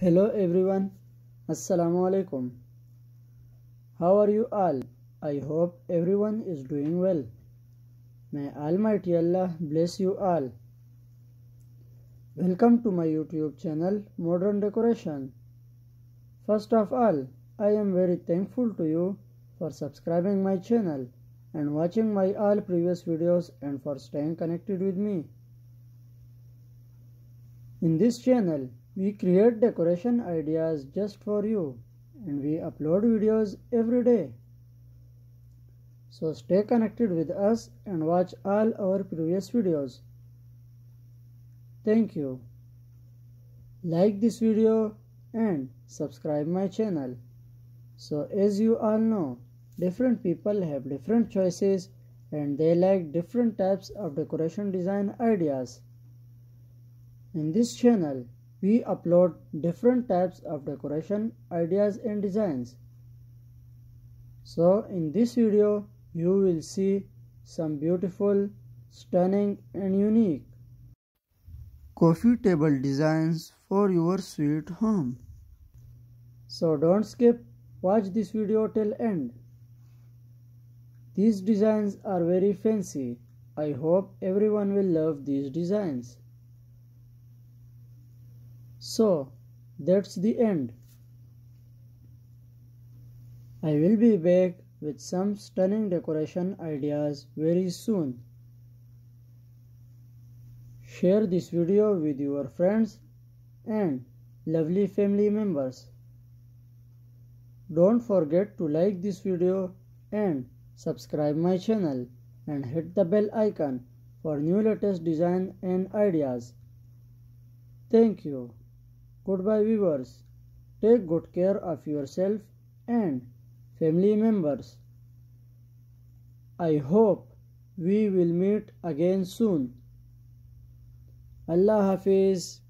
Hello everyone, assalamu alaikum. How are you all? I hope everyone is doing well. May Almighty Allah bless you all. Welcome to my YouTube channel Modern Decoration. First of all, I am very thankful to you for subscribing my channel and watching my all previous videos and for staying connected with me. In this channel, we create decoration ideas just for you and we upload videos every day. So stay connected with us and watch all our previous videos. Thank you. Like this video and subscribe my channel. So as you all know, different people have different choices and they like different types of decoration design ideas. In this channel, we upload different types of decoration ideas and designs. So in this video, you will see some beautiful, stunning and unique coffee table designs for your sweet home. So don't skip, watch this video till end. These designs are very fancy. I hope everyone will love these designs. So that's the end. I will be back with some stunning decoration ideas very soon. Share this video with your friends and lovely family members. Don't forget to like this video and subscribe my channel and hit the bell icon for new latest design and ideas. Thank you. Goodbye viewers, take good care of yourself and family members. I hope we will meet again soon. Allah Hafiz.